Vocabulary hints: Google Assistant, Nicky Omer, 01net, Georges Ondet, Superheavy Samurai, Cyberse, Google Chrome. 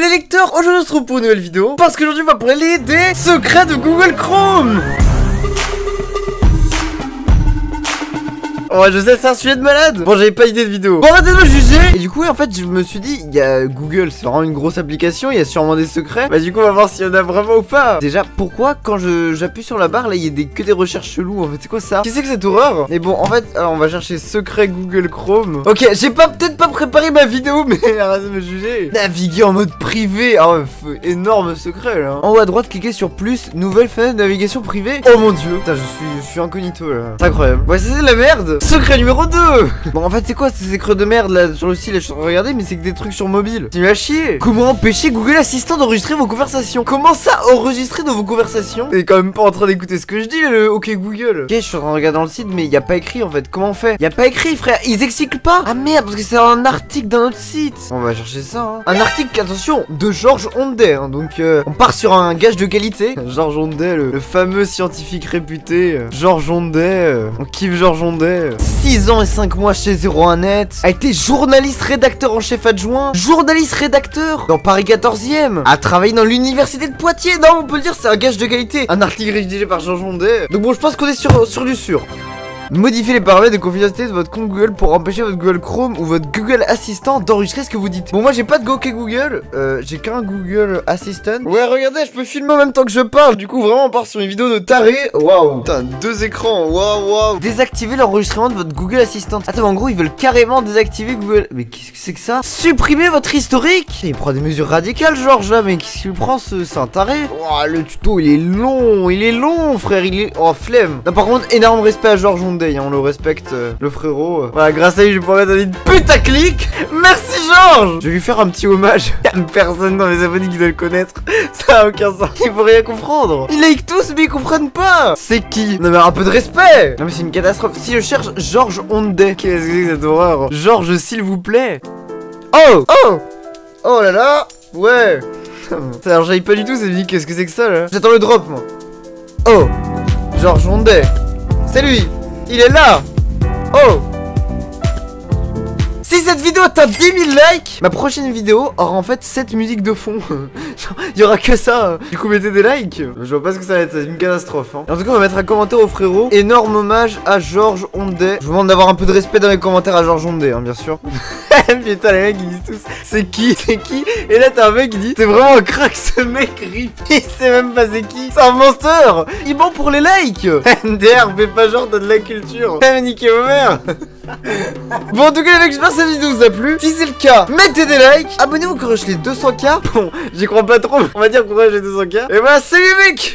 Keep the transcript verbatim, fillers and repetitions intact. les lecteurs, aujourd'hui on se retrouve pour une nouvelle vidéo parce qu'aujourd'hui on va parler des secrets de Google Chrome. Ouais, je sais, c'est un sujet de malade. Bon, j'avais pas idée de vidéo. Bon, arrêtez de me juger. Et du coup, en fait, je me suis dit, il y a Google, c'est vraiment une grosse application, il y a sûrement des secrets. Bah, du coup, on va voir s'il y en a vraiment ou pas. Déjà, pourquoi quand je j'appuie sur la barre, là, il y a des, que des recherches cheloues, en fait, c'est quoi ça? Qu'est-ce que c'est que cette horreur? Mais bon, en fait, alors, on va chercher secret Google Chrome. Ok, j'ai pas peut-être pas préparé ma vidéo, mais arrêtez de me juger. Naviguer en mode privé. Ah ouais, énorme secret, là. En haut à droite, cliquez sur plus, nouvelle fenêtre de navigation privée. Oh mon dieu. Putain, je suis, je suis incognito, là. C'est incroyable. Ouais, c'est de la merde. Secret numéro deux. Bon, en fait, c'est quoi ces secrets de merde là sur le site? Là, je suis en train de regarder, mais c'est que des trucs sur mobile. C'est à chier. Comment empêcher Google Assistant d'enregistrer vos conversations? Comment ça, enregistrer dans vos conversations? T'es quand même pas en train d'écouter ce que je dis, le OK Google. Ok, je suis en train de regarder dans le site, mais il y a pas écrit en fait. Comment on fait? Il y a pas écrit, frère. Ils expliquent pas. Ah merde, parce que c'est un article d'un autre site. On va chercher ça. Hein. Un article, attention, de Georges Ondet. Hein. Donc, euh, on part sur un gage de qualité. Georges Ondet, le, le fameux scientifique réputé. Euh, Georges Ondet. Euh, on kiffe Georges Ondet. six ans et cinq mois chez zéro un net, a été journaliste rédacteur en chef adjoint, journaliste rédacteur dans Paris quatorzième, a travaillé dans l'université de Poitiers. Non, on peut le dire, c'est un gage de qualité. Un article rédigé par Georges Ondet. Donc bon, je pense qu'on est sur, sur du sûr. Modifiez les paramètres de confidentialité de votre compte Google pour empêcher votre Google Chrome ou votre Google Assistant d'enregistrer ce que vous dites. Bon, moi j'ai pas de Go K Google, euh, j'ai qu'un Google Assistant. Ouais, regardez, je peux filmer en même temps que je parle. Du coup, vraiment, on part sur une vidéo de taré. Waouh, putain, deux écrans. Waouh, waouh. Désactiver l'enregistrement de votre Google Assistant. Attends, en gros, ils veulent carrément désactiver Google. Mais qu'est-ce que c'est que ça? Supprimer votre historique. Il prend des mesures radicales, Georges, là. Mais qu'est-ce qu'il prend, ce c'est un taré. Waouh, le tuto, il est long. Il est long, frère. Il est. Oh, flemme. Non, par contre, énorme respect à Georges. On le respecte, euh, le frérot. Voilà, grâce à lui, je pourrais donner une putaclic. Merci Georges. Je vais lui faire un petit hommage. Il y a une personne dans les abonnés qui doit le connaître. Ça a aucun sens. Ils vont rien comprendre. Ils like tous, mais ils comprennent pas. C'est qui? Non mais un peu de respect. Non mais c'est une catastrophe. Si je cherche Georges Ondet, qu'est-ce que c'est que cette horreur? Georges, s'il vous plaît. Oh oh oh là là. Ouais. Ça n'arrive pas du tout cette vie. Qu'est-ce que c'est que ça là? J'attends le drop moi. Oh, Georges Ondet. C'est lui. Il est là. Oh. Si cette vidéo atteint dix mille likes, ma prochaine vidéo aura en fait cette musique de fond. Il y aura que ça. Du coup, mettez des likes. Je vois pas ce que ça va être, c'est une catastrophe. Hein. En tout cas, on va mettre un commentaire au frérot. Énorme hommage à Georges Ondet. Je vous demande d'avoir un peu de respect dans les commentaires à Georges Ondet, hein, bien sûr. Putain, les mecs ils disent tous c'est qui, c'est qui. Et là t'as un mec qui dit c'est vraiment un crack ce mec, rip. Il sait même pas c'est qui. C'est un menteur. Il ment pour les likes. N D R, fais pas genre, t'as de la culture. T'as Nicky Omer. Bon, en tout cas les mecs, j'espère que cette vidéo vous a plu. Si c'est le cas, mettez des likes, abonnez-vous quand je les deux cents K. Bon, j'y crois pas trop, on va dire qu'on va les deux cents K. Et voilà, salut les mecs.